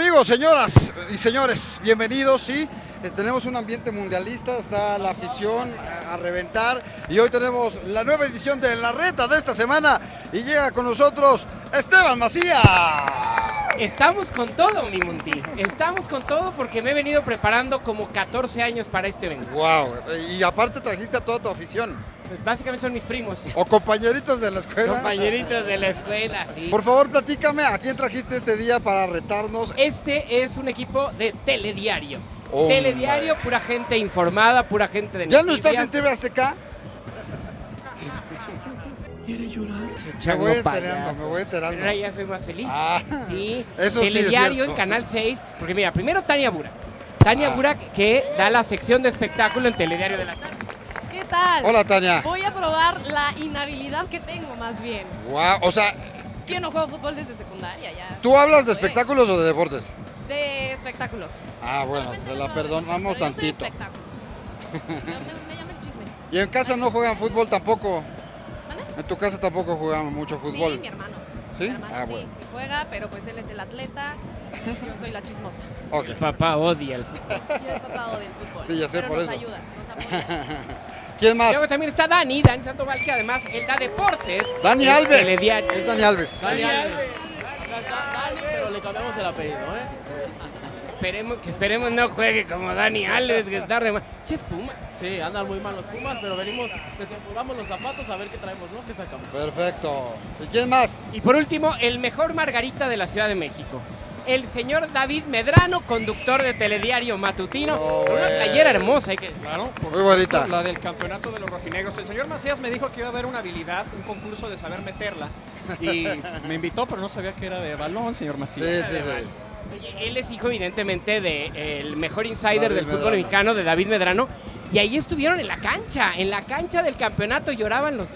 Amigos, señoras y señores, bienvenidos. Sí, tenemos un ambiente mundialista, está la afición a reventar y hoy tenemos la nueva edición de La Reta de esta semana y llega con nosotros Esteban Macías. Estamos con todo, Unimundi. Estamos con todo porque me he venido preparando como 14 años para este evento. Wow. Y aparte trajiste a toda tu afición. Pues básicamente son mis primos. O compañeritos de la escuela. Compañeritos de la escuela, sí. Por favor, platícame, ¿a quién trajiste este día para retarnos? Este es un equipo de Telediario. Oh, Telediario, madre. Pura gente informada, pura gente de noticias. ¿Ya no estás en TV Azteca? ¿Quieres llorar? Me voy enterando. Ahora ya soy más feliz. Ah, sí. Eso Telediario sí en Canal 6. Porque mira, primero Tania Burak. Tania Burak, que da la sección de espectáculo en Telediario de la tarde. ¿Qué tal? Hola, Tania. Voy a probar la inhabilidad que tengo, más bien. Wow, o sea... Es que yo no juego fútbol desde secundaria, ya. ¿Tú hablas de espectáculos o de deportes? De espectáculos. Ah, bueno, se la perdonamos tantito. Yo soy espectáculos. Me llama el chisme. ¿Y en casa no juegan fútbol tampoco? ¿Vale? En tu casa tampoco juegan mucho fútbol. Sí, mi hermano. ¿Sí? Mi hermano sí juega, pero pues él es el atleta. Yo soy la chismosa. Okay. El papá odia el fútbol. Y el papá odia el fútbol. Sí, ya sé, pero por eso. Nos ayuda, nos apoya. ¿Quién más? Luego también está Dani, Dani Sandoval, que además él da deportes. Dani Alves. Es Dani Alves. Dani Alves. Dani, pero le cambiamos el apellido, ¿eh? Esperemos no juegue como Dani Alves, que está re mal. Che, es Puma. Sí, andan muy mal los Pumas, pero venimos, desempolvamos los zapatos a ver qué traemos, ¿no? ¿Qué sacamos? Perfecto. ¿Y quién más? Y por último, el mejor margarita de la Ciudad de México. El señor David Medrano, conductor de Telediario matutino. Oh, una playera hermosa. Claro, muy bonita. La del campeonato de los rojinegros. El señor Macías me dijo que iba a haber una habilidad, un concurso de saber meterla. Y me invitó, pero no sabía que era de balón, señor Macías. Sí. Él es hijo, evidentemente, del mejor insider David del fútbol Medrano. Mexicano, de David Medrano. Y ahí estuvieron en la cancha del campeonato, lloraban los...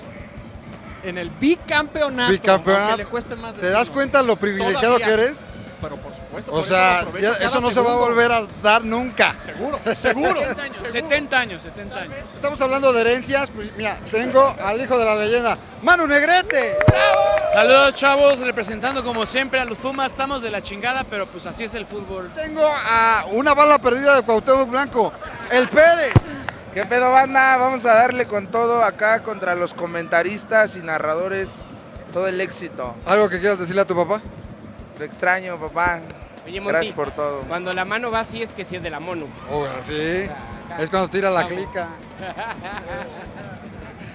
En el bicampeonato. Bicampeonato. Le cuesten más de... ¿Te das cuenta lo privilegiado que eres? Pero por supuesto. O sea, eso no se va a volver a dar nunca. Seguro, seguro. 70 años, 70 años. Estamos hablando de herencias. Pues mira, tengo al hijo de la leyenda, Manu Negrete. ¡Bravo! Saludos, chavos, representando como siempre a los Pumas. Estamos de la chingada, pero pues así es el fútbol. Tengo a una bala perdida de Cuauhtémoc Blanco, el Pérez. ¿Qué pedo, banda? Vamos a darle con todo acá contra los comentaristas y narradores. Todo el éxito. ¿Algo que quieras decirle a tu papá? Te extraño, papá. Oye, Monti, gracias por todo. Cuando la mano va así es que sí es de la Monu. Oh, sí. Es cuando tira la clica.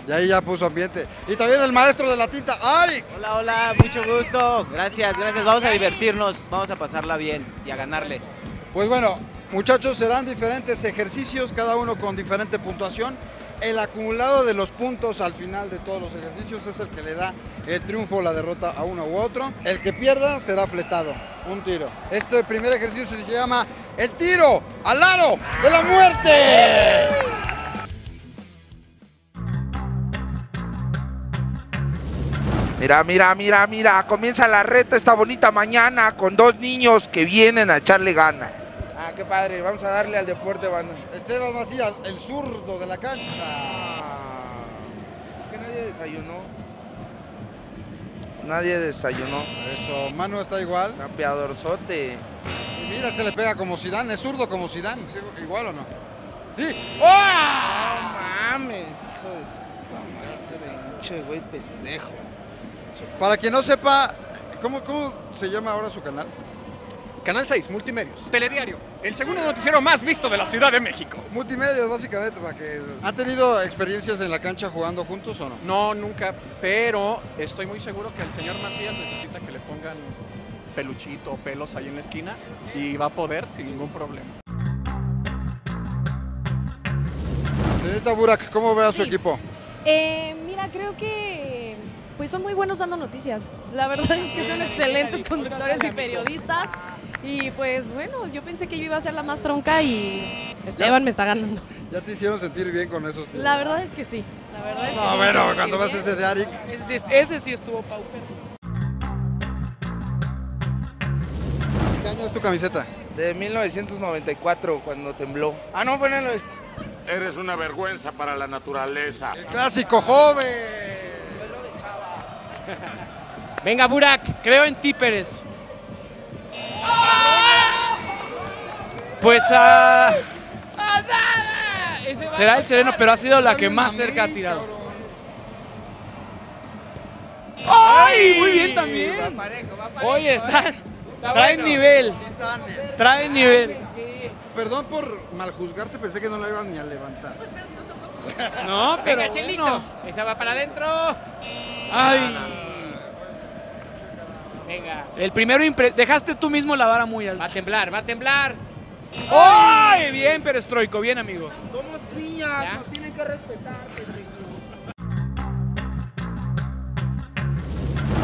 Y ahí ya puso ambiente. Y también el maestro de la tinta, Ari. Hola, hola, mucho gusto. Gracias, gracias. Vamos a divertirnos, vamos a pasarla bien y a ganarles. Pues bueno, muchachos, serán diferentes ejercicios, cada uno con diferente puntuación. El acumulado de los puntos al final de todos los ejercicios es el que le da el triunfo o la derrota a uno u otro. El que pierda será fletado, un tiro. Este primer ejercicio se llama el tiro al aro de la muerte. Mira, mira, mira, mira, comienza La Reta esta bonita mañana con dos niños que vienen a echarle ganas. Ah, qué padre, vamos a darle al deporte, banda. Esteban Macías, el zurdo de la cancha. Es que nadie desayunó. Nadie desayunó. Eso, Manu está igual. Campeadorzote. Y mira, se le pega como Zidane, es zurdo como Zidane. ¿Igual o no? ¡Sí! ¡Oh! ¡No mames, hijo de... güey, pendejo! Para quien no sepa, ¿cómo se llama ahora su canal? Canal 6, Multimedios. Telediario, el segundo noticiero más visto de la Ciudad de México. Multimedios, básicamente, para que... ¿Han tenido experiencias en la cancha jugando juntos o no? No, nunca, pero estoy muy seguro que el señor Macías necesita que le pongan peluchito o pelos ahí en la esquina y va a poder sin ningún problema. Señorita Burak, ¿cómo ve a su equipo? Mira, creo que... Pues son muy buenos dando noticias. La verdad es que son excelentes conductores y periodistas. Y pues bueno, yo pensé que yo iba a ser la más tronca y Esteban me está ganando. ¿Ya te hicieron sentir bien con esos tíos? La verdad es que sí. La verdad es que no, bueno, cuando vas ese de Ari. Ese sí estuvo pauper. ¿Qué año es tu camiseta? De 1994, cuando tembló. Ah, no, fue en el... Eres una vergüenza para la naturaleza. ¡El clásico joven! Duelo de chavas. Venga, Burak, creo en ti, Pérez. ¡Oh! Pues a... será el sereno, pero ha sido la que más cerca ha tirado. ¡Ay! Muy bien también. Oye, están... traen nivel. Traen nivel. Perdón por mal juzgarte, pensé que no la ibas ni a levantar. No, pero venga, Chelito. Bueno. Esa va para adentro. Ay. Venga. El primero dejaste tú mismo la vara muy alta. Va a temblar, va a temblar. ¡Ay! ¡Oh! Bien, Perestroico, bien, amigo. Somos niñas, ¿ya? Nos tienen que respetar, pendejos.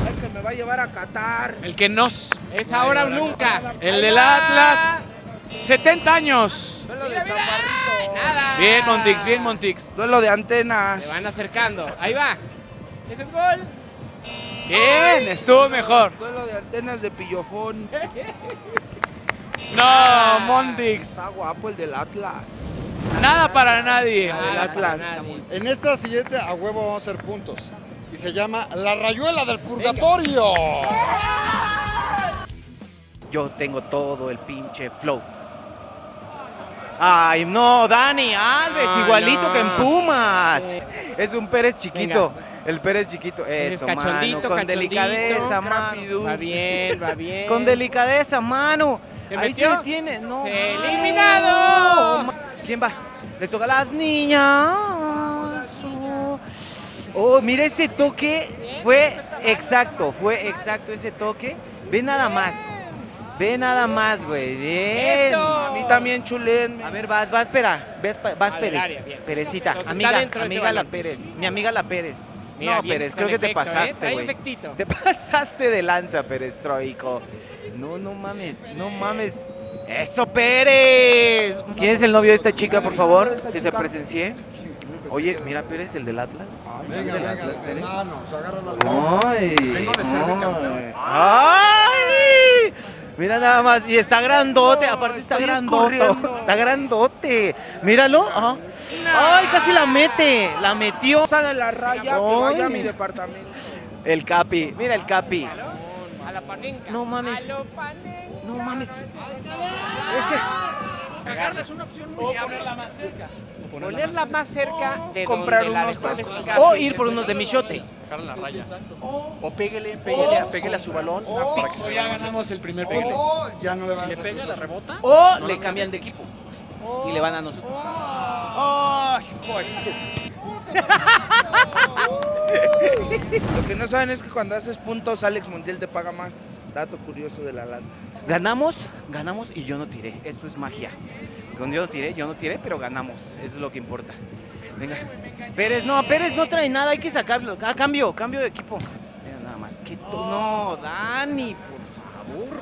El que me va a llevar a Qatar. El que nos. Es me ahora o nunca. El del Atlas. 70 años. Duelo de chaparrito. Nada. Bien, Montix, bien, Montix. Duelo de antenas. Se van acercando. Ahí va. Ese es gol. Bien, ay, estuvo mejor. Duelo de antenas de pillofón. No, Montix. Está guapo el del Atlas. Nada para nadie. Nada el Atlas. Nadie. En esta siguiente a huevo vamos a hacer puntos. Y se llama La Rayuela del Purgatorio. Venga. Yo tengo todo el pinche flow. Ay, no, Dani Alves, ay, igualito no. Que en Pumas. Es un Pérez chiquito. Venga. El Pérez chiquito, eso, cachondito, mano, con delicadeza, mano. Va bien, va bien. Con delicadeza, mano. Ahí metió. Se detiene, no. ¡Eliminado! No. ¿Quién va? Les toca a las niñas. Oh, mira ese toque. Fue exacto ese toque. Ve nada más. Ve nada más, güey. Bien. A mí también, chulén. A ver, vas, espera. Vas, Pérez. Perecita, amiga la Pérez. Mi amiga la Pérez. Mira, no, bien, Pérez, creo que efecto, te pasaste, güey. Te pasaste de lanza, Perestroico. No, no mames, Pérez. No mames. ¡Eso, Pérez! ¿Quién es el novio de esta chica, por favor? Que se presencie. Oye, mira, Pérez, el del Atlas. Venga, del Atlas, Pérez. ¡Ay! ¡Ay! Mira nada más, y está grandote, aparte está grandote, está grandote. Míralo. Ajá. Ay, casi la mete, la metió. Esa de la raya, pero allá mi departamento. El Capi, mira el Capi. A la panenca. No mames. No mames. Es que cagarla es una opción muy viable. Ponerla más cerca de comprar unos tacos. O ir por unos de michote. La raya. O pégale a su balón. O ya ganamos el primer pégale. Ya no le van a hacer. Si le pega, la rebota. O le cambian de equipo. Y le van a nosotros. ¡Ay, joder! Lo que no saben es que cuando haces puntos, AlexMontiel te paga más. Dato curioso de La Lata. Ganamos y yo no tiré. Esto es magia. Cuando yo no tiré, pero ganamos. Eso es lo que importa. Venga. Pérez no trae nada, hay que sacarlo. Ah, cambio de equipo. Mira nada más. ¿Qué no, Dani, por favor.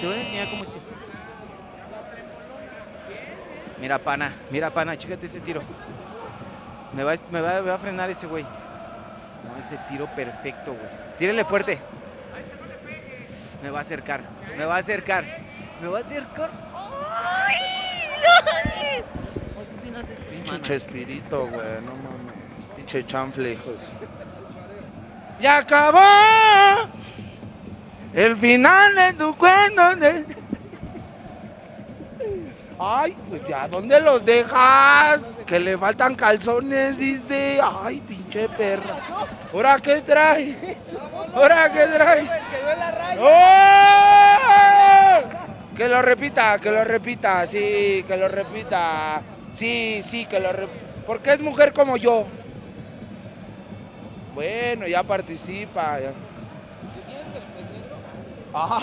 Te voy a enseñar cómo estoy. Mira, pana, chécate ese tiro. Me va a frenar ese güey. No, ese tiro perfecto, güey. Tírele fuerte. Me va a acercar. ¡Ay! Pinche Chespirito, güey, no mames. Pinche chanfle, hijos. ¡Ya acabó! El final de tu cuento. Ay, pues ya, ¿dónde los dejas? Que le faltan calzones, dice. Ay, pinche perra. ¿Ahora qué trae? ¡Oh! Que lo repita, sí, que lo repita. Sí, que lo repita. Porque es mujer como yo. Bueno, ya participa. Ah.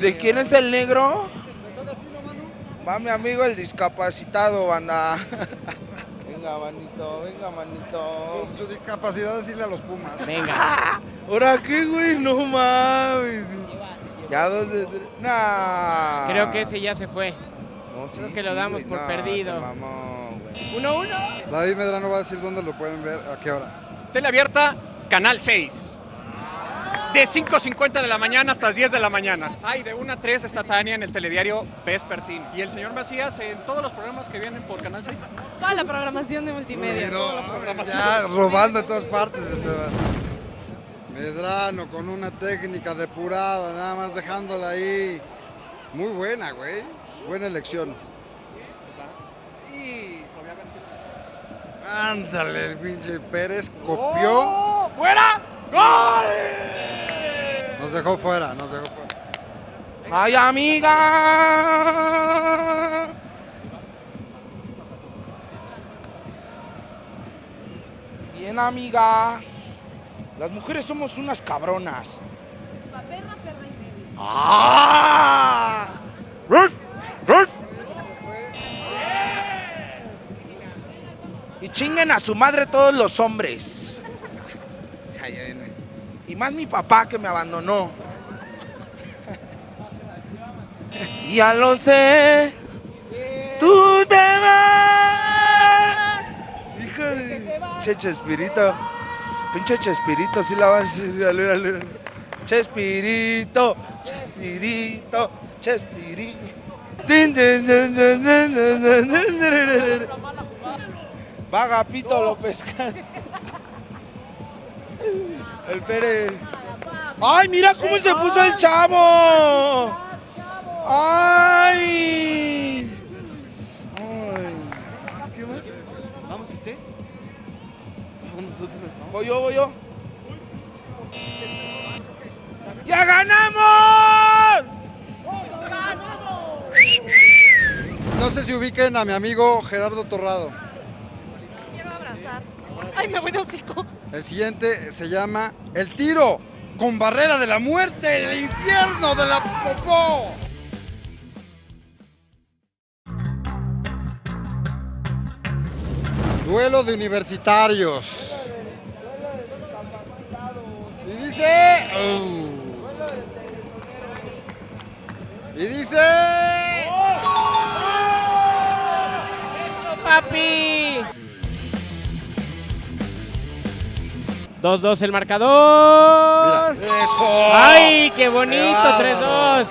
¿De quién es el negro? Va mi amigo el discapacitado, banda. Venga, manito. Su discapacidad es irle a los Pumas. Venga. ¿Ahora qué, güey? No mames. Ya 2 de 3. Nah. Creo que ese ya se fue. No, sí, creo que sí, lo damos güey, por perdido. Mamó, güey. 1-1. David Medrano va a decir dónde lo pueden ver, a qué hora. Tele abierta, Canal 6. De 5:50 de la mañana hasta las 10 de la mañana. Ay, de 1 a 3 está Tania en el Telediario vespertino. Y el señor Macías en todos los programas que vienen por Canal 6. Toda la programación de Multimedios. Ya robando de todas partes. Medrano con una técnica depurada, nada más dejándola ahí. Muy buena, güey. Buena elección. Y podría haber sido. Ándale, el pinche Pérez copió. ¡Oh! ¡Fuera! ¡Gol! Nos dejó fuera, nos dejó fuera. ¡Vaya amiga! Bien, amiga. Las mujeres somos unas cabronas. Perra, perra y medio. ¡Ah! Y chinguen a su madre todos los hombres. Y más mi papá que me abandonó. Ya lo sé, tú te vas. Hijo de... Che, Chespirito. Pinche Chespirito, sí la vas a decir. Chespirito, Chespirito, Chespirito. Vaga Pito lo pescas. El Pérez. ¡Ay, mira cómo se puso el chavo! ¡Ay! ¿Qué más? ¿Vamos usted? Vamos nosotros. Voy yo, voy yo. ¡Ya ganamos! No sé si ubiquen a mi amigo Gerardo Torrado. Quiero abrazar. ¡Ay, me voy de hocico! El siguiente se llama El Tiro con Barrera de la Muerte, del infierno, de la popó. Duelo de universitarios. Y dice... Y dice... ¡Eso, papi! 2-2 el marcador. Mira, ¡eso! ¡Ay, qué bonito! 3-2.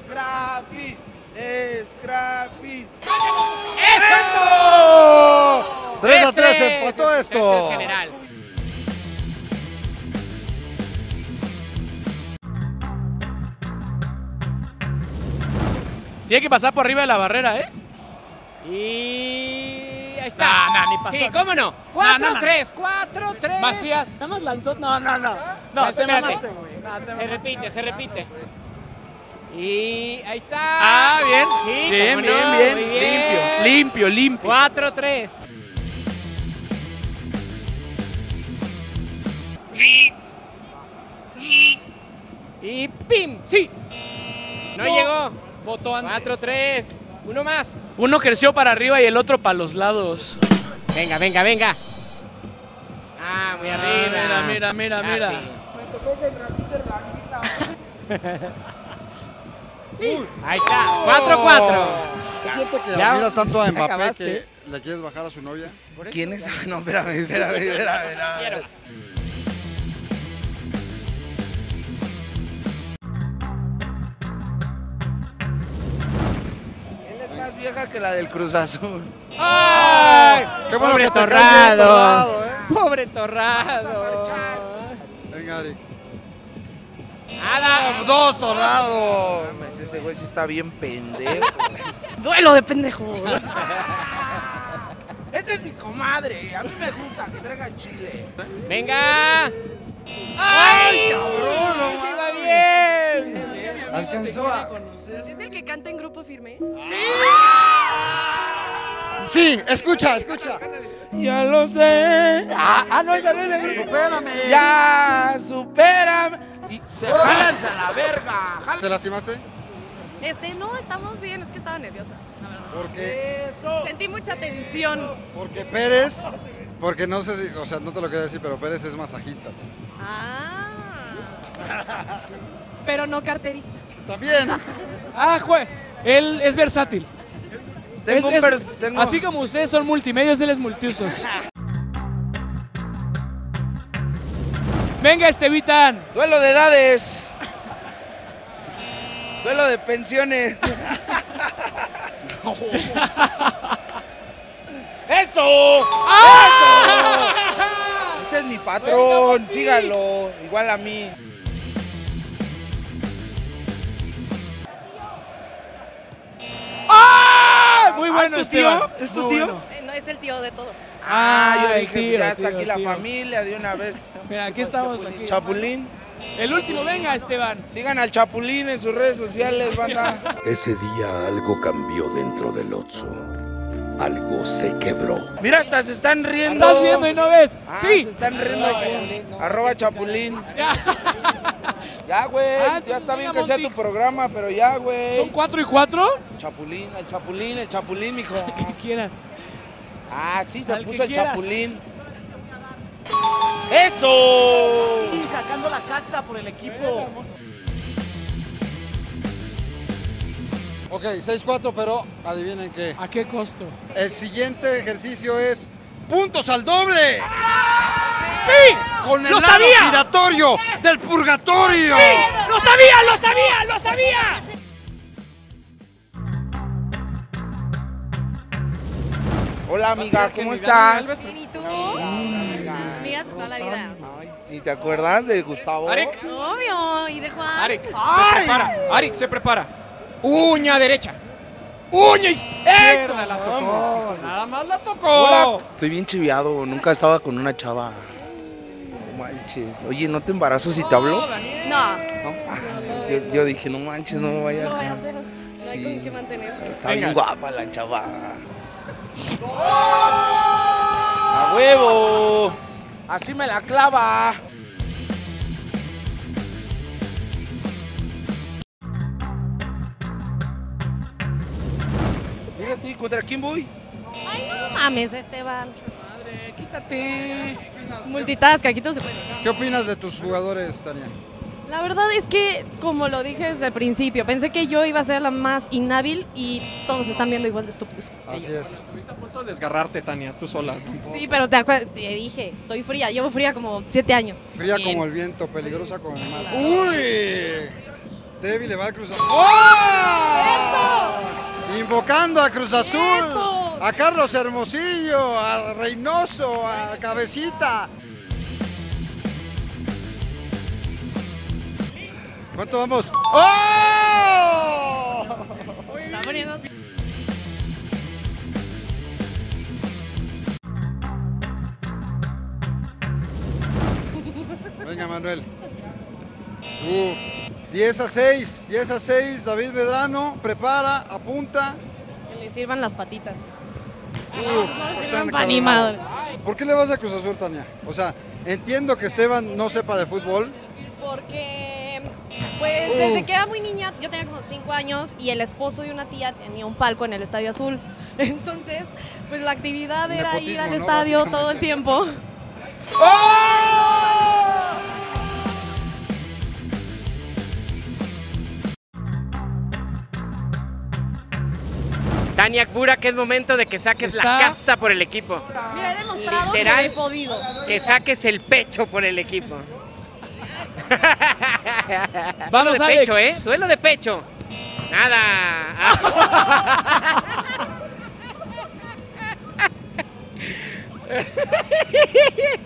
¡Scrappy! ¡Scrappy! ¡Eso! 3-3 empató esto. General. Tiene que pasar por arriba de la barrera, ¿eh? Y... ahí está. Ni pasó. Sí, ¿cómo no? 4-3, 4-3. Macías. Nada más lanzó... No, espérate. Se repite. Y... ahí está. Ah, bien. Sí, bien, bien, no, bien, bien. Limpio. 4-3. Y... ¡pim! Sí. No llegó. Votó antes. 4-3. Uno más. Uno creció para arriba y el otro para los lados. Venga. Ah, muy arriba. Mira. Me tocó contra Peter Languita. Sí. Ahí está. 4-4. Es cierto que ya miras tanto a Mbappé que le quieres bajar a su novia. ¿Quién es? No, espérame. Vieja que la del Cruz Azul. ¡Ay! ¡Qué bueno que te caes de Torrado, eh! ¡Pobre Torrado! Venga, Ari. ¡Nada! ¡Dos, Torrado! Mames, ese güey sí está bien pendejo. ¡Duelo de pendejos! ¡Esa es mi comadre! A mí me gusta que traigan chile. ¡Venga! ¡Ay, cabrón! ¡No va bien! Alcanzó a... ¿Es el que canta en Grupo Firme? ¡Sí! Sí, escucha. Ya lo sé. No, esa no es el grupo. ¡Supérame! Ya, supérame. Y se jalan a la verga. ¿Te lastimaste? No, estamos bien. Es que estaba nerviosa, la verdad. ¿Por qué? Sentí mucha tensión. Porque Pérez, porque no sé si, o sea, no te lo quería decir, pero Pérez es masajista. Ah. Pero no carterista. También. Jue. Él es versátil. Así como ustedes son multimedios, él es multiusos. Venga, Estevitan. Duelo de edades. Duelo de pensiones. ¡Eso! ¡Ah! ¡Eso! Ese es mi patrón. Sígalo. Igual a mí. Muy bueno, ¿es tu tío? ¿Es tu tío? Bueno. No, es el tío de todos. Ah, yo dije, tío, ya está tío, aquí tío. La familia de una vez. Mira, aquí estamos. Chapulín. Aquí. Chapulín. El último, venga, Esteban. Sigan al Chapulín en sus redes sociales, banda. Ese día algo cambió dentro del Otso. Algo se quebró. Mira, hasta se están riendo. ¿Estás viendo y no ves? Ah, sí. Se están riendo. No, no. Arroba Chapulín. Ya, güey. Ah, ya está bien que sea tu programa, pero ya, güey. ¿Son 4 y 4? Chapulín, el Chapulín, el Chapulín, mijo. El que quieras. Ah, sí, se puso el Chapulín. ¡Eso! Y sacando la casta por el equipo. Ok, 6-4, pero adivinen qué. ¿A qué costo? El siguiente ejercicio es puntos al doble. ¡Sí! ¡Con el lado giratorio del purgatorio! ¡Sí! ¡Lo sabía, lo sabía, lo sabía! Hola, amiga, ¿cómo estás? ¿Y tú? Amigas toda la vida. ¿Y te acuerdas de Gustavo? Arik. Obvio, y de Juan. Arik, se prepara. Arik, se prepara. Uña derecha. ¡Uña izquierda! La tocó. Nada más la tocó. Hola. Estoy bien chiviado. Nunca estaba con una chava. No manches. Oye, ¿no te embarazo si te hablo? No. Yo dije, no manches, no me vaya a hacer. No hay con qué mantener. Está bien guapa la chava. ¡A huevo! Así me la clava. Mírate, ¿contra quién voy? Ay, no mames, Esteban. Madre, quítate. Multitask, aquí todo se puede. ¿Qué opinas de tus jugadores, Tania? La verdad es que, como lo dije desde el principio, pensé que yo iba a ser la más inhábil y todos están viendo igual de estúpidos. Así es. Estuviste a punto de desgarrarte, Tania, tú sola. Sí, pero te dije, estoy fría, llevo fría como 7 años. Fría bien. Como el viento, peligrosa como el mar. ¡Uy! Debbie le va a Cruz Azul. ¡Oh! Invocando a Cruz Azul, ¡Cierto! A Carlos Hermosillo, a Reynoso, a Cabecita. ¿Cuánto vamos? ¡Oh! Está poniendo. Venga, Manuel. Uf. 10-6. 10-6. David Medrano prepara, apunta. Que le sirvan las patitas. Uf. No están animados. ¿Por qué le vas a Cruz Azul, Tania? O sea, entiendo que Esteban no sepa de fútbol. Porque... Pues desde que era muy niña, yo tenía como 5 años y el esposo de una tía tenía un palco en el Estadio Azul. Entonces, pues la actividad era ir al estadio todo el tiempo. ¡Oh! Tania Burak, es momento de que saques la casta por el equipo. Mira, he demostrado que he podido. Que saques el pecho por el equipo. Vamos, duelo de pecho, Alex. Duelo de pecho. Nada.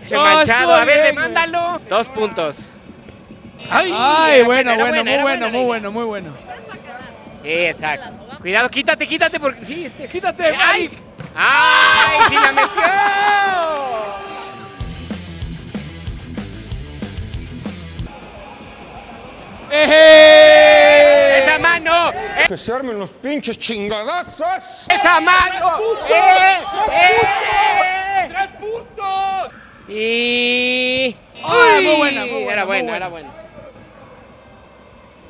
Qué manchado. A ver, demándalo. 2 puntos. Ay, bueno, muy bueno. Sí, exacto. Cuidado, quítate, porque sí, quítate. Ay, sí la metió. ¡Esa mano! ¡Que se armen los pinches chingadazos! ¡Esa mano! ¡3 puntos! Y... ¡Uy! Era buena.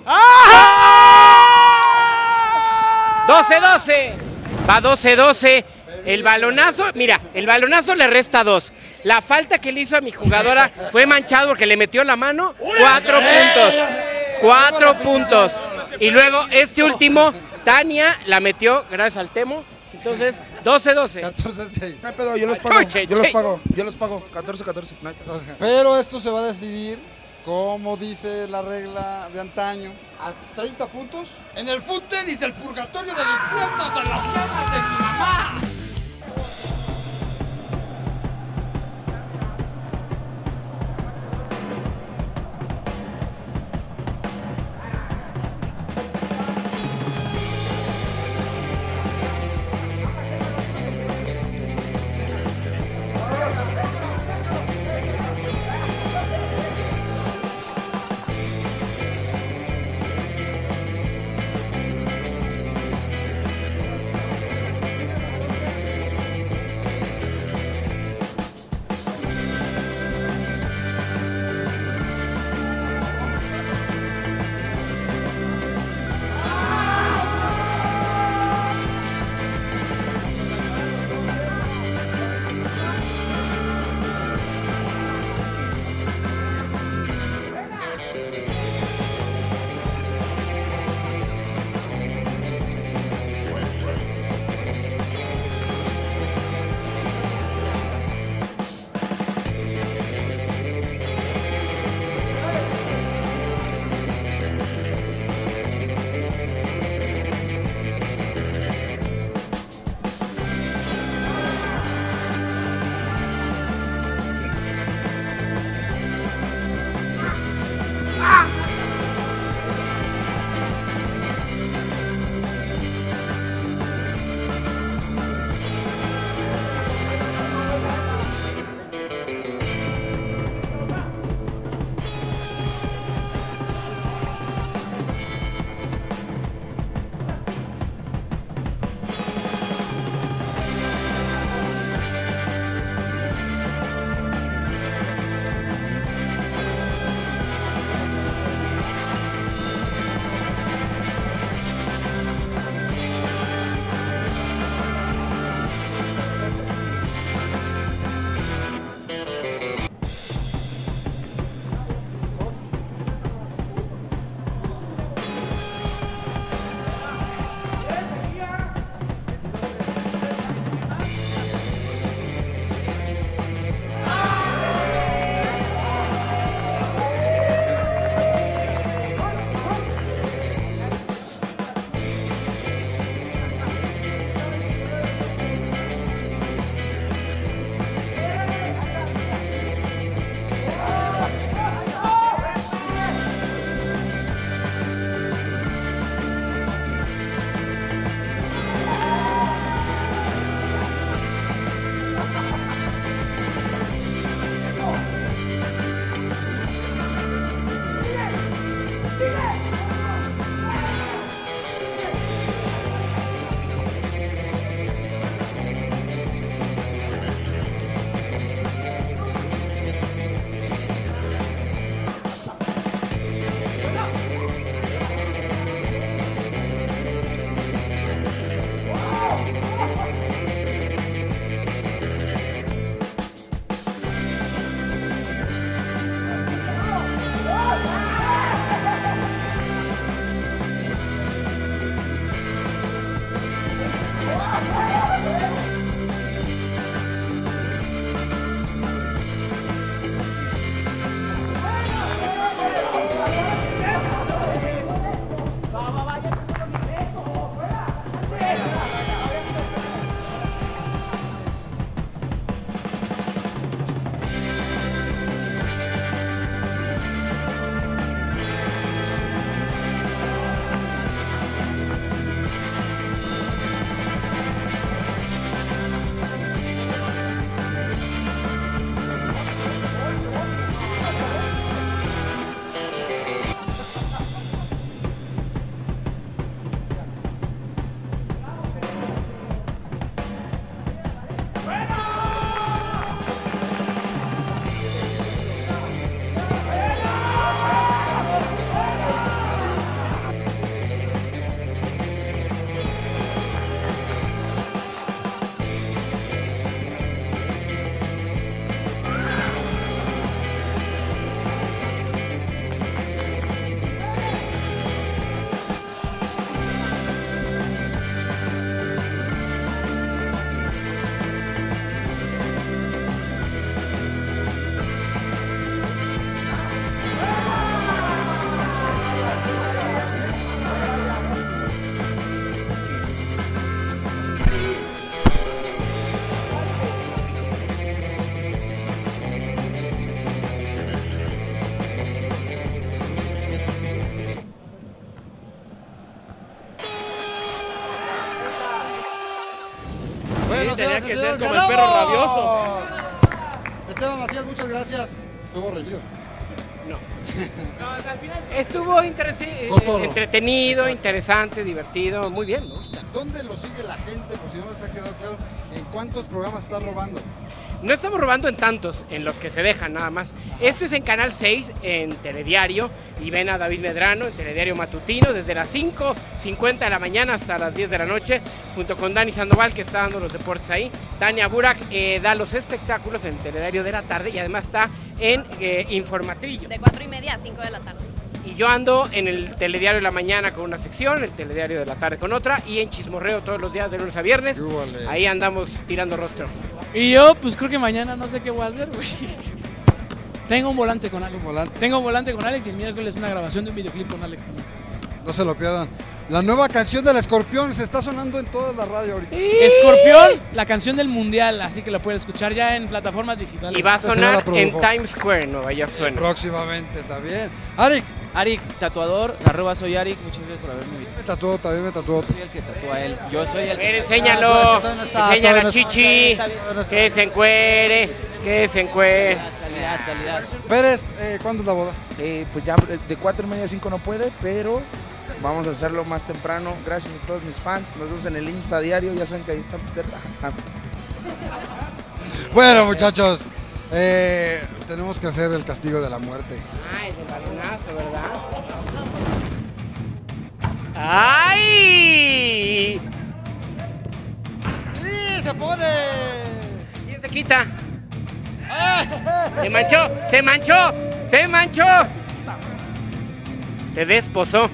¡Ah! 12-12. Va 12-12. El balonazo, mira, el balonazo le resta 2. La falta que le hizo a mi jugadora fue manchado porque le metió la mano. 4 puntos. 4 puntos. Y luego este último, Tania la metió gracias al Temo. Entonces, 12-12. 14-6. No hay pedo, yo los pago. 14-14. No hay pedo. Pero esto se va a decidir, como dice la regla de antaño, a 30 puntos en el fut tenis del purgatorio del infierno de las llamas de mi mamá. tenía que ser como el perro rabioso. Esteban Macías, muchas gracias. Estuvo reñido. No. No, al final estuvo entretenido, exacto, interesante, divertido, muy bien, me gusta. ¿Dónde lo sigue la gente? Por si no les ha quedado claro, ¿en cuántos programas está robando? No estamos robando en tantos, en los que se dejan nada más. Esto es en Canal 6, en Telediario, y ven a David Medrano en Telediario Matutino, desde las 5:50 de la mañana hasta las 10 de la noche, junto con Dani Sandoval, que está dando los deportes ahí. Tania Burak da los espectáculos en Telediario de la tarde y además está en Informatillo. De 4:30 a 5 de la tarde. Y yo ando en el Telediario de la mañana con una sección, el Telediario de la tarde con otra, y en Chismorreo todos los días de lunes a viernes. Iguale. Ahí andamos tirando rostro. Y yo, pues creo que mañana no sé qué voy a hacer, güey. Tengo un volante con Alex. Tengo un volante con Alex y el miércoles una grabación de un videoclip con Alex también. No se lo pierdan. La nueva canción del Escorpión se está sonando en todas las radios ahorita. Escorpión, la canción del mundial, así que la pueden escuchar ya en plataformas digitales. Y va a sonar en Times Square, Nueva York suena. Próximamente también. Arik. Arik, tatuador, arroba soy Arik, muchas gracias por haberme visto. Me tatuó, también me tatuó. Yo soy el que tatúa a él, yo soy el que... Enséñalo, enseña la chichi, que se encuere, que se encuere. Calidad, calidad. Pérez, ¿cuándo es la boda? Pues ya de 4:30 a 5 no puede, pero... vamos a hacerlo más temprano. Gracias a todos mis fans. Nos vemos en el Insta diario. Ya saben que ahí está Peter. Bueno, muchachos, tenemos que hacer el castigo de la muerte. Ay, el balonazo, ¿verdad? ¡Ay! ¡Sí, se pone! ¿Quién se quita? ¡Se manchó! ¡Se manchó! ¡Se manchó! Te despozó.